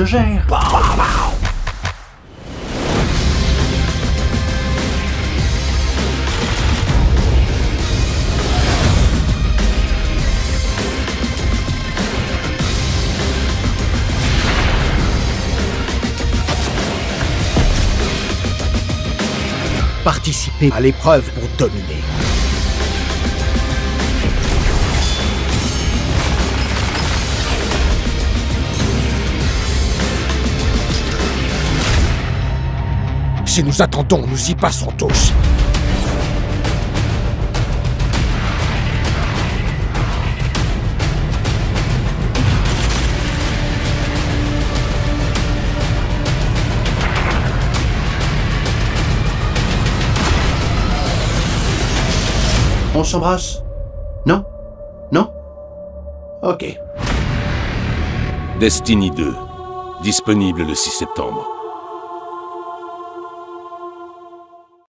je gère. Bow, bow. Participer à l'épreuve pour dominer. Si nous attendons, nous y passerons tous. On s'embrasse? Non? Non? Ok. Destiny 2, disponible le 6 septembre.